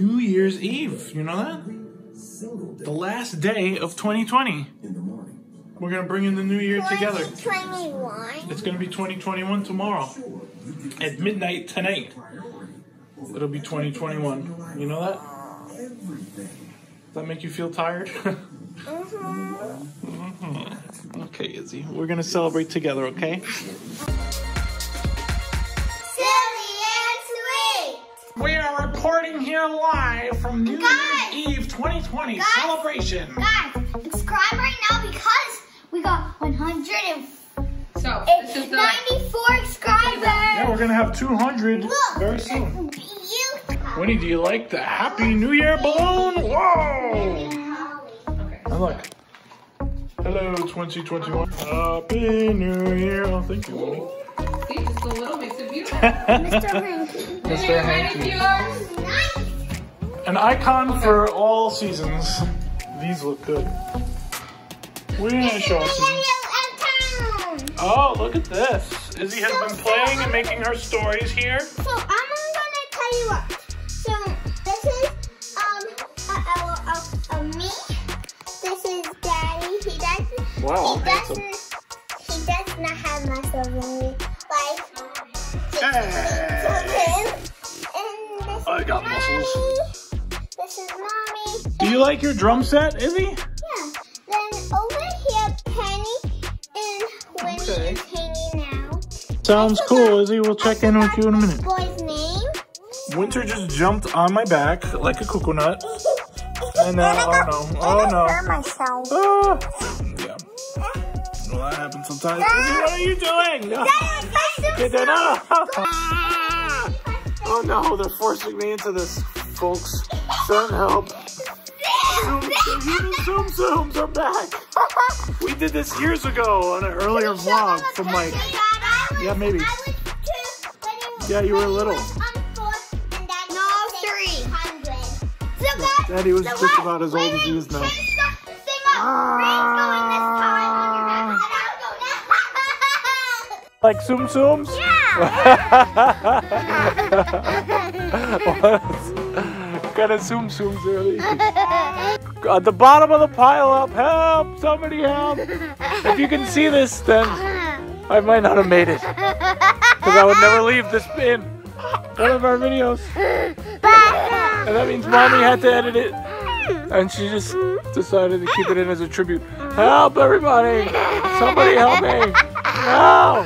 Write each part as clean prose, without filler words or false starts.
New Year's Eve. You know that? The last day of 2020. We're going to bring in the new year together. 2021? It's going to be 2021 tomorrow. At midnight tonight. It'll be 2021. You know that? Does that make you feel tired? Mm-hmm. Okay, Izzy. We're going to celebrate together, okay? We are reporting here live from New Year's Eve 2020 celebration. Guys, subscribe right now because we got 94 subscribers. Yeah, we're gonna have 200 very soon. Wynnie, do you like the Happy New Year balloon? Whoa! Okay. And look. Hello, 2021. Happy New Year. Oh, thank you, Wynnie. See, just a little bit of beautiful. Mr. Hanky. Mr. Hanky. Nice. An icon for all seasons. These look good. We're gonna show us. Oh, look at this. Izzy has been playing and making her stories here. So I'm gonna tell you what. So this is me. This is Daddy. He doesn't. Wow. He does not have much of me. Like. Hey. And this I got muscles. This is Mommy. Do you like your drum set, Izzy? Yeah. Then over here, Penny and Wynnie is hanging out. Sounds cool, Izzy. We'll check in with you in a minute. Boy's name. Wynter just jumped on my back like a coconut. And oh no. I hurt myself. Yeah. Well, that happens sometimes. Izzy, what are you doing? No. Get that out. Oh no, they're forcing me into this, folks. Don't help. Tsum Tsums are back. We did this years ago on an earlier vlog from like, yeah, maybe. Yeah, you were little. No, 300. Daddy was just about as old as he is now. Like Tsum Tsums? Yeah. Got a Tsum Tsums early. At the bottom of the pile up, help! Somebody help! If you can see this, then I might not have made it. Because I would never leave this in one of our videos. And that means Mommy had to edit it. And she just decided to keep it in as a tribute. Help everybody! Somebody help me! No!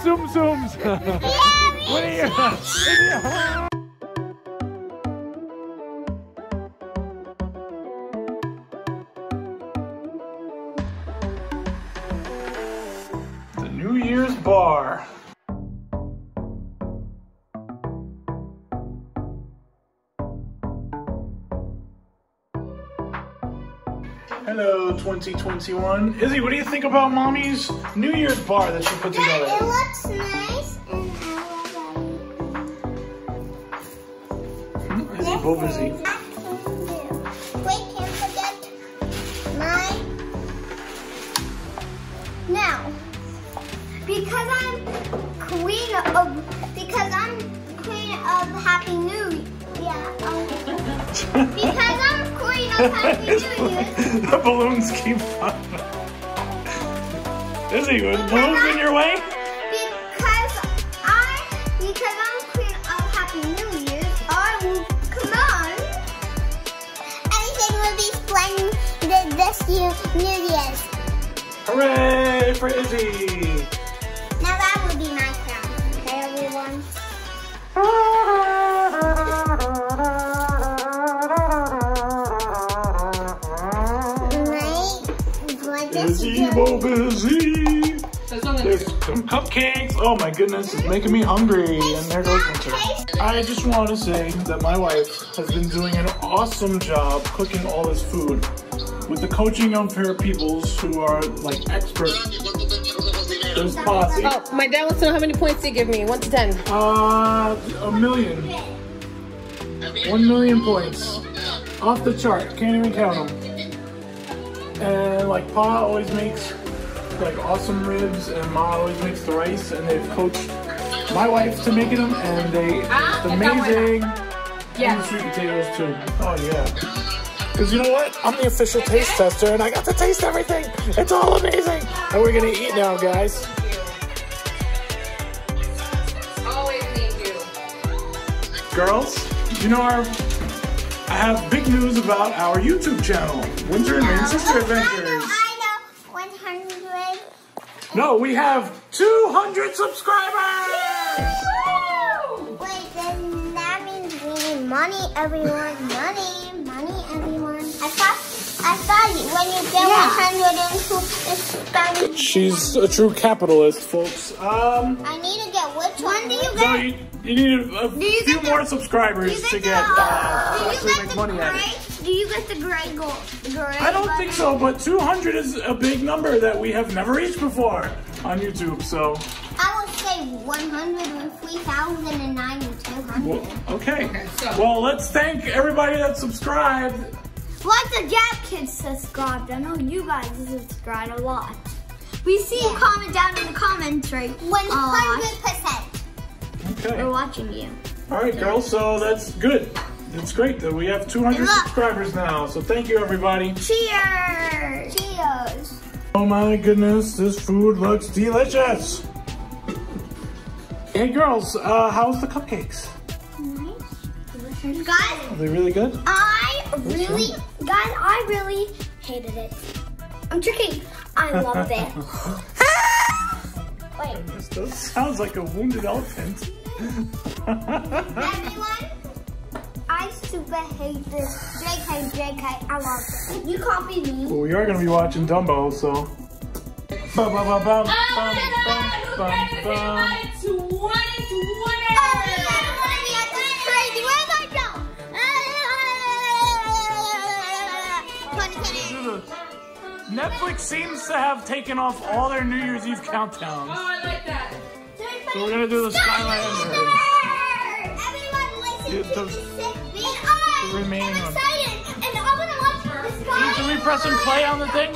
Tsum Tsums! What are you? The New Year's bar. Hello, 2021. Izzy, what do you think about Mommy's New Year's bar that she put together? It looks nice. And Izzy, Bo busy. Wait, can't forget my... Now, because I'm queen of Happy New Year. Because I'm queen of Happy New Year. The balloons keep popping. Izzy, was balloons in your way? Because I'm queen of Happy New Year, I will come on. Everything will be splendid this year, New Year's. Hooray for Izzy! Now that would be my crown, okay everyone? Busy. There's some cupcakes. Oh my goodness, it's making me hungry. And there goes Wynter. I just want to say that my wife has been doing an awesome job cooking all this food with the coaching of her pupils who are like experts. There's posse. Oh, my dad wants to know how many points he give me. 1 to 10. 1,000,000. 1,000,000 points. Off the chart. Can't even count them. And like Pa always makes like awesome ribs, and Ma always makes the rice, and they've coached my wife to making them, and they amazing. Yeah. And the sweet potatoes too. Oh yeah. Because you know what? I'm the official taste tester, and I got to taste everything. It's all amazing. And we're gonna eat now, guys. Always need you. Girls, you know I have big news about our YouTube channel, Wynter and Rayne Sister Adventures. No, we have 200 subscribers! Woo! Wait, then that means we need money, everyone. Money, everyone. I saw you when you get 102 subscribers. She's a true capitalist, folks. I need to get which one do you get? No, you need a few more subscribers to get make money at it. Do you get the gray gold? I don't think so, but 200 is a big number that we have never reached before on YouTube, so. I would say 103,009 and 200. Well, okay. Well, let's thank everybody that subscribed. Lots of Jap kids subscribed. I know you guys subscribed a lot. We see a comment down in the commentary. 100%. Okay. We're watching you. All right, girls, so that's good. It's great that we have 200 subscribers now, so thank you, everybody. Cheers! Cheers! Oh my goodness, this food looks delicious! Hey girls, how's the cupcakes? Nice. Guys, are they really good? I really hated it. I'm joking. I loved it. Wait. That sounds like a wounded elephant. Everyone? I super hate this. JK, I love it. You copy me. Well, we are going to be watching Dumbo, so. Netflix seems to have taken off all their New Year's Eve countdowns. Oh, I like that. So we're going to do the Skylanders. Everyone listen to me. Remaining one. And I want to watch the Skylanders. Can we press and play on the thing?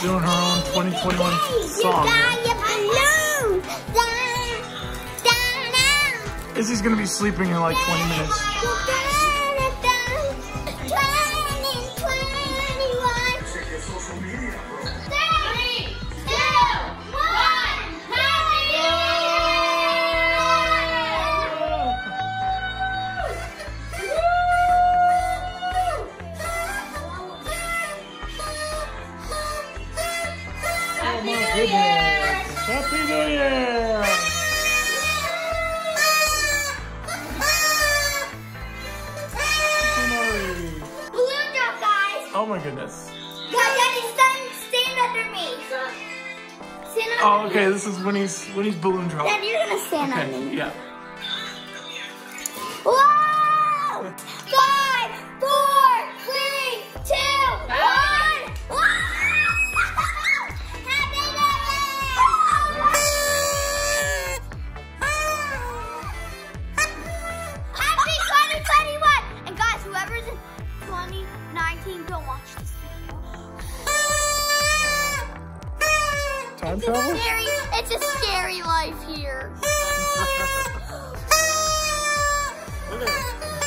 Doing her own 2021 song. Izzie's gonna be sleeping in like 20 minutes. Happy New Year! Balloon drop, guys! Oh my goodness. Guys, Daddy, stand under me. Stand under me. Okay, this is Winnie's balloon drop. Dad, you're gonna stand under me. Yeah. Whoa! 5, 4, 3, 2, 1! It's a scary life here.